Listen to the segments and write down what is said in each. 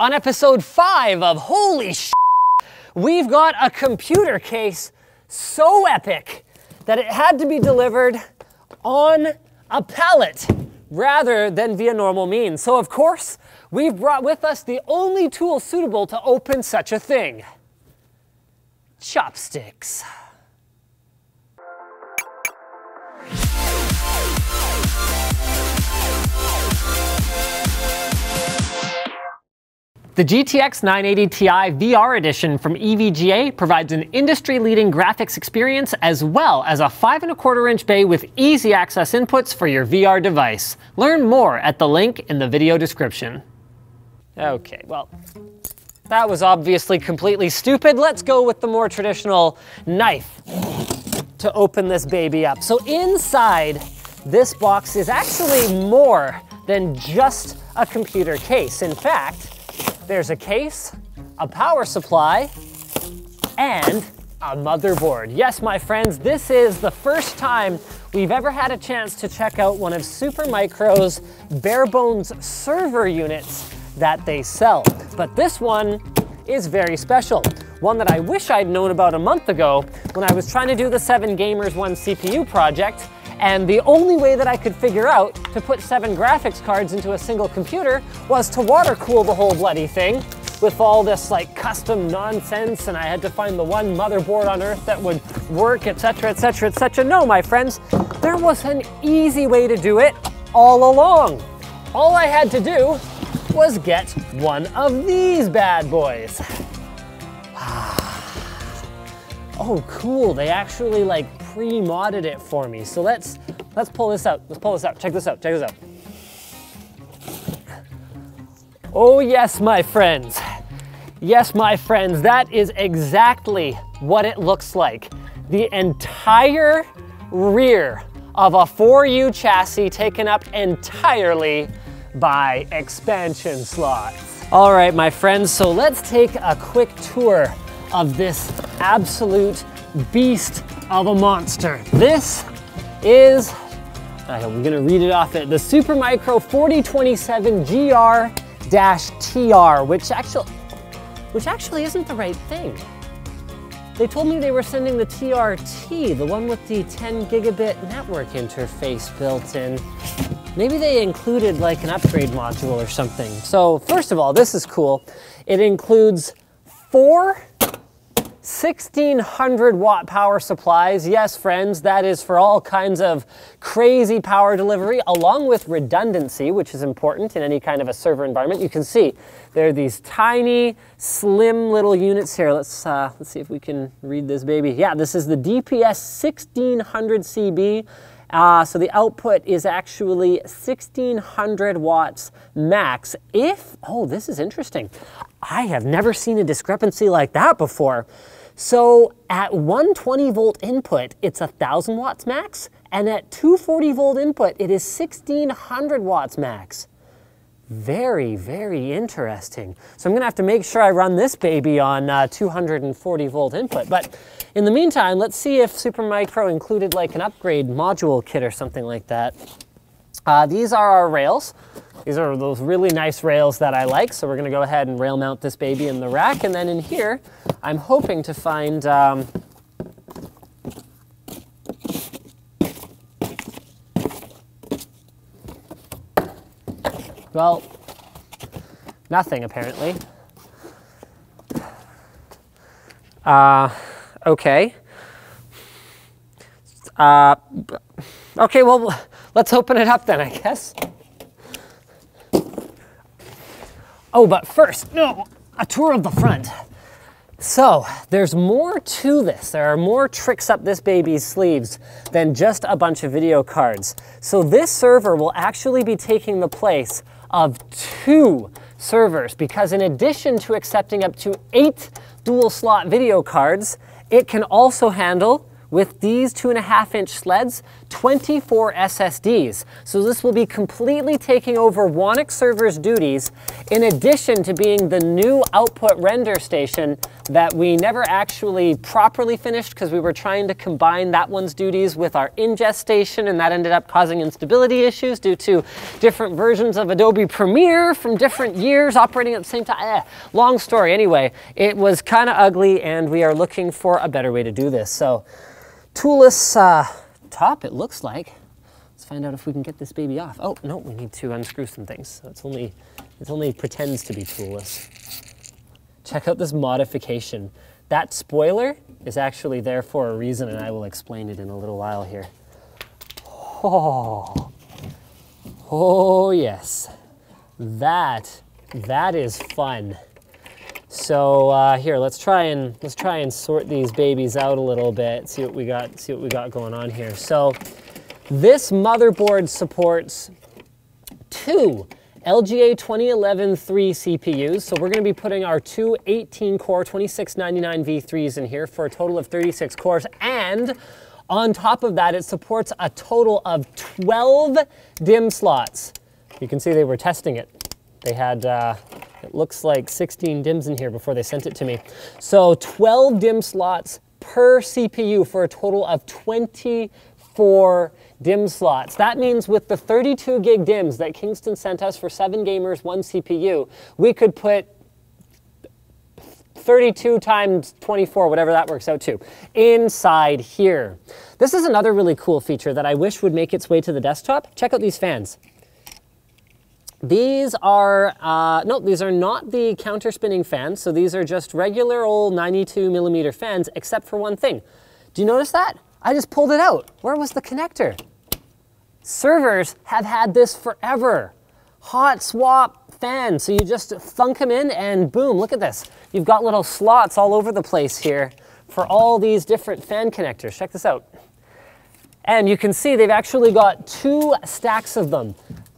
On episode 5 of Holy Sh!t, we've got a computer case so epic that it had to be delivered on a pallet rather than via normal means. So of course, we've brought with us the only tool suitable to open such a thing. Chopsticks. The GTX 980 Ti VR Edition from EVGA provides an industry-leading graphics experience as well as a 5.25-inch bay with easy access inputs for your VR device. Learn more at the link in the video description. Okay, well, that was obviously completely stupid. Let's go with the more traditional knife to open this baby up. So inside this box is actually more than just a computer case. In fact, there's a case, a power supply, and a motherboard. Yes, my friends, this is the first time we've ever had a chance to check out one of Supermicro's bare bones server units that they sell. But this one is very special. One that I wish I'd known about a month ago when I was trying to do the 7 Gamers 1 CPU project. And the only way that I could figure out to put 7 graphics cards into a single computer was to water cool the whole bloody thing with all this like custom nonsense, and I had to find the one motherboard on earth that would work, etc, etc, etc. No, my friends, there was an easy way to do it all along. All I had to do was get one of these bad boys. Oh, cool, they actually like pre-modded it for me. So let's pull this out. Let's pull this out. Check this out. Check this out. Oh yes, my friends. Yes, my friends. That is exactly what it looks like. The entire rear of a 4U chassis taken up entirely by expansion slots. All right, my friends. So let's take a quick tour of this absolute beast of a monster. This is, I'm gonna read it off, the Supermicro 4027GR-TR, which actually isn't the right thing. They told me they were sending the TRT, the one with the 10 gigabit network interface built in. Maybe they included like an upgrade module or something. So first of all, this is cool. It includes 4 1,600-watt power supplies. Yes, friends, that is for all kinds of crazy power delivery, along with redundancy, which is important in any kind of a server environment. You can see there are these tiny, slim little units here. Let's see if we can read this baby. Yeah, this is the DPS 1600CB. So the output is actually 1,600 watts max. If, oh, this is interesting. I have never seen a discrepancy like that before. So at 120 volt input, it's 1,000 watts max, and at 240 volt input, it is 1,600 watts max. Very, very interesting. So I'm gonna have to make sure I run this baby on 240 volt input. But in the meantime, let's see if Supermicro included like an upgrade module kit or something like that. These are our rails. These are those really nice rails that I like. So we're gonna go ahead and rail mount this baby in the rack. And then in here, I'm hoping to find, well, nothing apparently. Okay, well, let's open it up then, I guess. Oh, but first, no, a tour of the front. So there's more to this. There are more tricks up this baby's sleeves than just a bunch of video cards. So this server will actually be taking the place of 2 servers, because in addition to accepting up to 8 dual slot video cards, it can also handle, with these 2.5-inch sleds, 24 SSDs. So this will be completely taking over Wanix server's duties, in addition to being the new output render station that we never actually properly finished because we were trying to combine that one's duties with our ingest station, and that ended up causing instability issues due to different versions of Adobe Premiere from different years operating at the same time. Long story. Anyway, it was kind of ugly and we are looking for a better way to do this. So toolless top, it looks like. Let's find out if we can get this baby off. Oh, no, we need to unscrew some things. So it only pretends to be toolless. Check out this modification. That spoiler is actually there for a reason, and I will explain it in a little while here. Oh, oh yes. That is fun. So here, let's try and sort these babies out a little bit. See what we got going on here. So this motherboard supports two LGA 2011-3 CPUs, so we're going to be putting our two 18-core 2699V3s in here for a total of 36 cores, and on top of that, it supports a total of 12 DIMM slots. You can see they were testing it. They had, it looks like 16 DIMMs in here before they sent it to me. So 12 DIMM slots per CPU for a total of 24 DIMM slots. That means with the 32 gig DIMMs that Kingston sent us for 7 Gamers 1 CPU, we could put 32 times 24, whatever that works out to, inside here. This is another really cool feature that I wish would make its way to the desktop. Check out these fans. These are, no, these are not the counter spinning fans, so these are just regular old 92 millimeter fans, except for one thing. Do you notice that? I just pulled it out. Where was the connector? Servers have had this forever. Hot swap fan. So you just thunk them in and boom, look at this. You've got little slots all over the place here for all these different fan connectors. Check this out. And you can see they've actually got two stacks of them,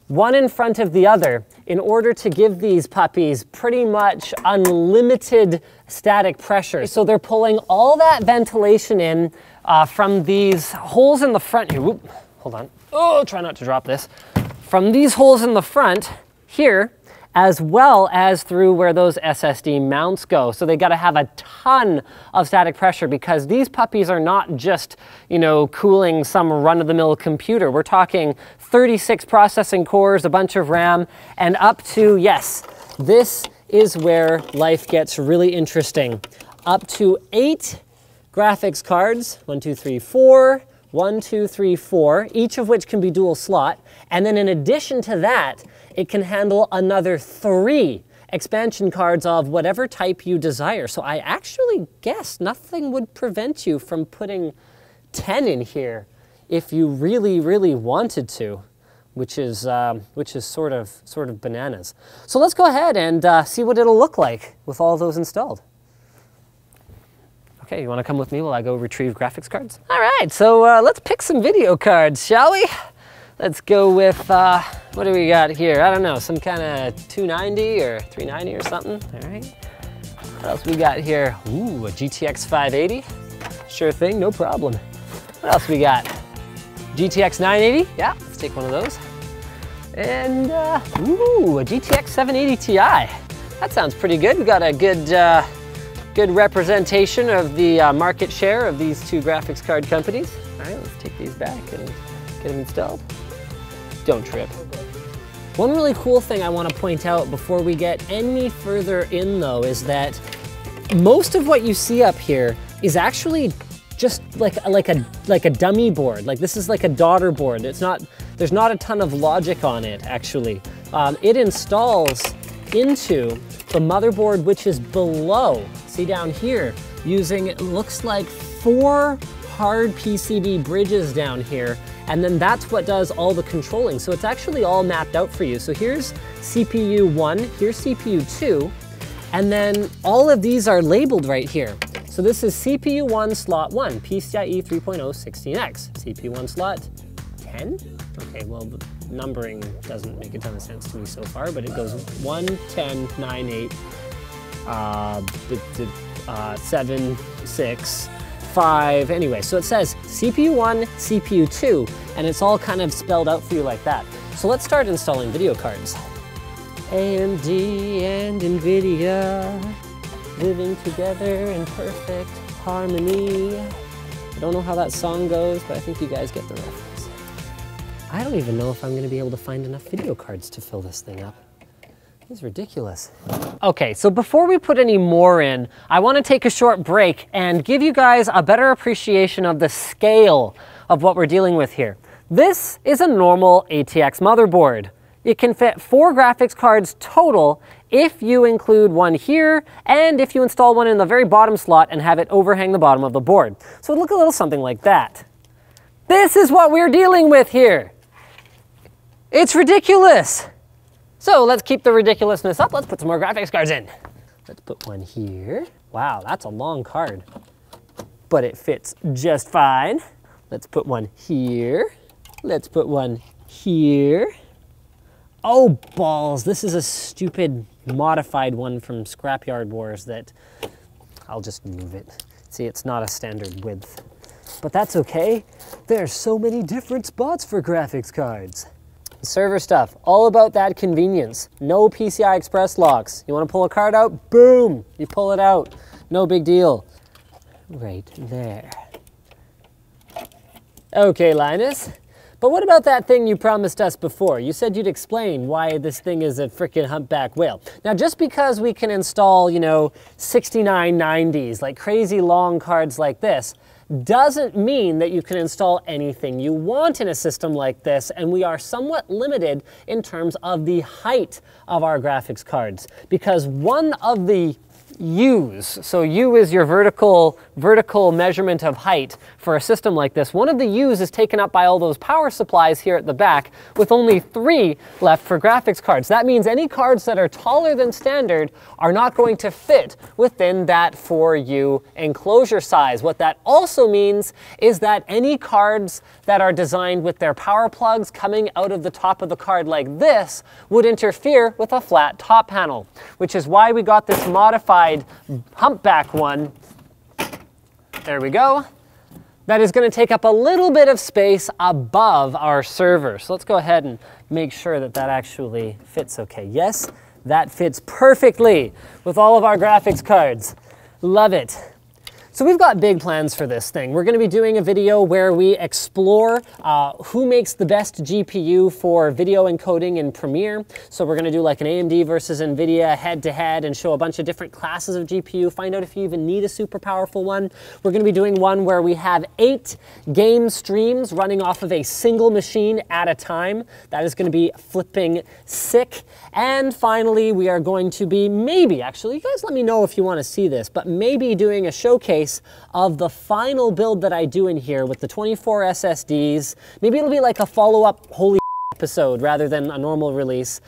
one in front of the other, in order to give these puppies pretty much unlimited static pressure. So they're pulling all that ventilation in from these holes in the front here. Whoop, hold on. Oh, try not to drop this. From these holes in the front here, as well as through where those SSD mounts go. So they gotta have a ton of static pressure because these puppies are not just, you know, cooling some run-of-the-mill computer. We're talking 36 processing cores, a bunch of RAM, and up to, yes, this is where life gets really interesting. Up to 8 graphics cards, 1, 2, 3, 4, 1, 2, 3, 4, each of which can be dual slot. And then in addition to that, it can handle another 3 expansion cards of whatever type you desire. So I actually guess nothing would prevent you from putting 10 in here if you really, really wanted to, which is sort of bananas. So let's go ahead and see what it'll look like with all those installed. Okay, you want to come with me while I go retrieve graphics cards? All right, so let's pick some video cards, shall we? Let's go with, what do we got here? I don't know, some kind of 290 or 390 or something. All right, what else we got here? Ooh, a GTX 580. Sure thing, no problem. What else we got? GTX 980, yeah, let's take one of those. And, ooh, a GTX 780 Ti. That sounds pretty good. We got a good representation of the market share of these two graphics card companies. All right, let's take these back and get them installed. Don't trip. One really cool thing I want to point out before we get any further in though is that most of what you see up here is actually just like a dummy board. Like this is like a daughter board. It's not, there's not a ton of logic on it actually. It installs into the motherboard, which is below, see down here, using, it looks like 4 hard PCB bridges down here, and then that's what does all the controlling. So it's actually all mapped out for you. So here's CPU 1, here's CPU 2, and then all of these are labeled right here. So this is CPU 1 slot 1, PCIe 3.0 16X, CPU 1 slot 10? Okay, well, the numbering doesn't make a ton of sense to me so far, but it goes 1, 10, 9, 8, 7, 6, 5, anyway. So it says CPU 1, CPU 2, and it's all kind of spelled out for you like that. So let's start installing video cards. AMD and NVIDIA, living together in perfect harmony. I don't know how that song goes, but I think you guys get the reference. I don't even know if I'm going to be able to find enough video cards to fill this thing up. This is ridiculous. Okay, so before we put any more in, I want to take a short break and give you guys a better appreciation of the scale of what we're dealing with here. This is a normal ATX motherboard. It can fit 4 graphics cards total if you include one here and if you install one in the very bottom slot and have it overhang the bottom of the board. So it'll look a little something like that. This is what we're dealing with here. It's ridiculous. So let's keep the ridiculousness up. Let's put some more graphics cards in. Let's put one here. Wow, that's a long card, but it fits just fine. Let's put one here. Let's put one here. Oh balls, this is a stupid modified one from Scrapyard Wars that I'll just move it. See, it's not a standard width, but that's okay. There are so many different spots for graphics cards. Server stuff, all about that convenience. No PCI Express locks. You want to pull a card out? Boom, you pull it out. No big deal. Right there. Okay, Linus. But what about that thing you promised us before? You said you'd explain why this thing is a frickin' humpback whale. Now, just because we can install, you know, 6990s, like crazy long cards like this, doesn't mean that you can install anything you want in a system like this, and we are somewhat limited in terms of the height of our graphics cards, because one of the U's, so U is your vertical measurement of height for a system like this. One of the U's is taken up by all those power supplies here at the back, with only 3 left for graphics cards. That means any cards that are taller than standard are not going to fit within that 4U enclosure size. What that also means is that any cards that are designed with their power plugs coming out of the top of the card like this would interfere with a flat top panel, which is why we got this modified humpback one, there we go, that is going to take up a little bit of space above our server. So let's go ahead and make sure that that actually fits okay. Yes, that fits perfectly with all of our graphics cards. Love it. So we've got big plans for this thing. We're going to be doing a video where we explore who makes the best GPU for video encoding in Premiere. So we're going to do like an AMD versus NVIDIA head-to-head and show a bunch of different classes of GPU, find out if you even need a super powerful one. We're going to be doing one where we have 8 game streams running off of a single machine at a time. That is going to be flipping sick. And finally, we are going to be maybe, actually, you guys let me know if you want to see this, but maybe doing a showcase of the final build that I do in here with the 24 SSDs. Maybe it'll be like a follow-up Holy Sh!t episode rather than a normal release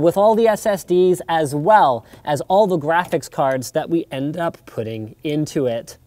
with all the SSDs as well as all the graphics cards that we end up putting into it.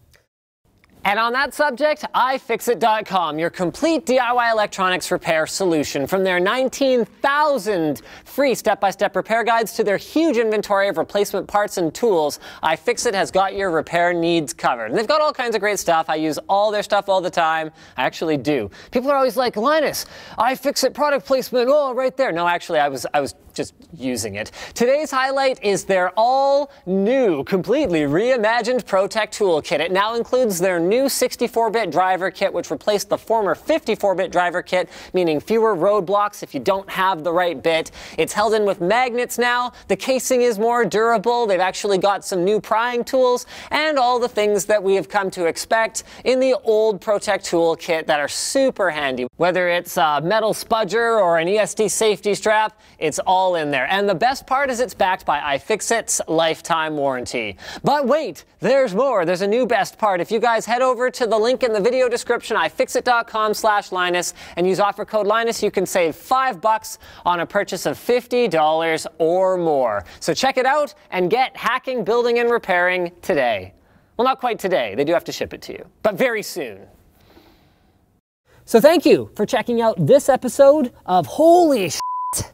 And on that subject, iFixit.com, your complete DIY electronics repair solution. From their 19,000 free step-by-step repair guides to their huge inventory of replacement parts and tools, iFixit has got your repair needs covered. And they've got all kinds of great stuff. I use all their stuff all the time. I actually do. People are always like, Linus, iFixit product placement, oh, right there. No, actually, I was just using it. Today's highlight is their all-new, completely reimagined Pro Tech Toolkit. It now includes their new 64-bit driver kit, which replaced the former 54-bit driver kit, meaning fewer roadblocks if you don't have the right bit. It's held in with magnets now, the casing is more durable, they've actually got some new prying tools, and all the things that we have come to expect in the old Pro Tech Tool kit that are super handy. Whether it's a metal spudger or an ESD safety strap, it's all in there. And the best part is it's backed by iFixit's lifetime warranty. But wait, there's more. There's a new best part. If you guys head over to the link in the video description, ifixit.com/Linus, and use offer code Linus, you can save $5 on a purchase of $50 or more. So check it out and get hacking, building, and repairing today. Well, not quite today. They do have to ship it to you, but very soon. So thank you for checking out this episode of Holy Sh!t,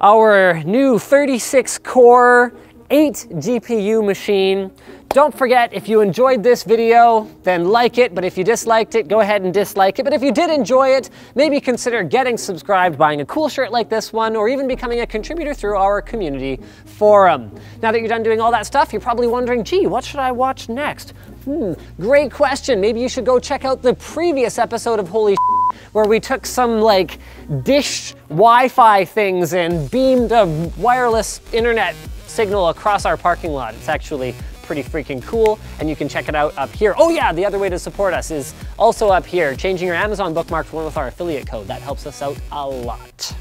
our new 36-core 8 GPU machine. Don't forget, if you enjoyed this video, then like it, but if you disliked it, go ahead and dislike it. But if you did enjoy it, maybe consider getting subscribed, buying a cool shirt like this one, or even becoming a contributor through our community forum. Now that you're done doing all that stuff, you're probably wondering, gee, what should I watch next? Great question. Maybe you should go check out the previous episode of Holy Sh!t, where we took some like dish Wi-Fi things and beamed a wireless internet signal across our parking lot. It's actually pretty freaking cool, and you can check it out up here. Oh yeah, the other way to support us is also up here. Changing your Amazon bookmark to one with our affiliate code. That helps us out a lot.